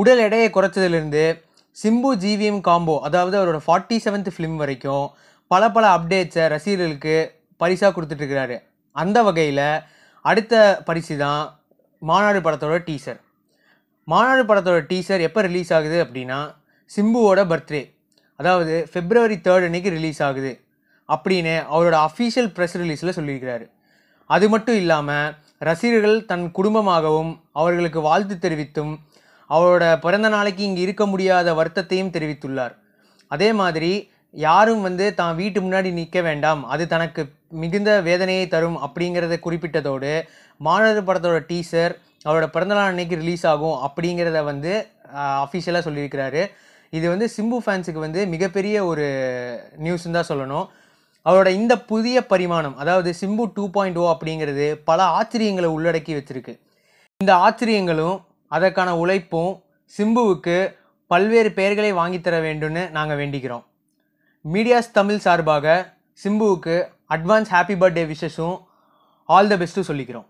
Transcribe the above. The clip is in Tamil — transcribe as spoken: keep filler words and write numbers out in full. உடல் எடையை குறைச்சதிலிருந்து சிம்பு ஜிவிஎம் காம்போ அதாவது அவரோட ஃபார்ட்டி செவன்த் ஃபிலிம் வரைக்கும் பல பல அப்டேட்ஸை ரசிகர்களுக்கு பரிசாக கொடுத்துட்ருக்கிறாரு. அந்த வகையில் அடுத்த பரிசு தான் மாநாடு படத்தோட டீசர். மாநாடு படத்தோட டீசர் எப்போ ரிலீஸ் ஆகுது அப்படின்னா சிம்புவோட பர்த்டே, அதாவது ஃபெப்ரவரி தேர்ட் அன்றைக்கி ரிலீஸ் ஆகுது அப்படின்னு அவரோட அஃபீஷியல் ப்ரெஸ் ரிலீஸில் சொல்லியிருக்கிறாரு. அது மட்டும் இல்லாமல் ரசிகர்கள் தன் குடும்பமாகவும் அவர்களுக்கு வாழ்த்து தெரிவித்தும் அவரோட பிறந்த நாளைக்கு இங்கே இருக்க முடியாத வருத்தத்தையும் தெரிவித்துள்ளார். அதே மாதிரி யாரும் வந்து தான் வீட்டு முன்னாடி நிற்க வேண்டாம், அது தனக்கு மிகுந்த வேதனையை தரும் அப்படிங்கிறத குறிப்பிட்டதோடு மாநாடு படத்தோட டீசர் அவரோட பிறந்தநாள் அன்னைக்கு ரிலீஸ் ஆகும் அப்படிங்கிறத வந்து அஃபிஷியலாக சொல்லியிருக்கிறாரு. இது வந்து சிம்பு ஃபேன்ஸுக்கு வந்து மிகப்பெரிய ஒரு நியூஸ்ன்னு தான் சொல்லணும். அவரோட இந்த புதிய பரிமாணம் அதாவது சிம்பு டூ பாயிண்ட் ஓ அப்படிங்கிறது பல ஆச்சரியங்களை உள்ளடக்கி வச்சுருக்கு. இந்த ஆச்சரியங்களும் அதற்கான உழைப்பும் சிம்புவுக்கு பல்வேறு பெயர்களை வாங்கித்தர வேண்டும்னு நாங்கள் வேண்டிக்கிறோம். மீடியாஸ் தமிழ் சார்பாக சிம்புவுக்கு அட்வான்ஸ் ஹாப்பி பர்த்டே விஷஸும் ஆல் த பெஸ்ட்டும் சொல்லிக்கிறோம்.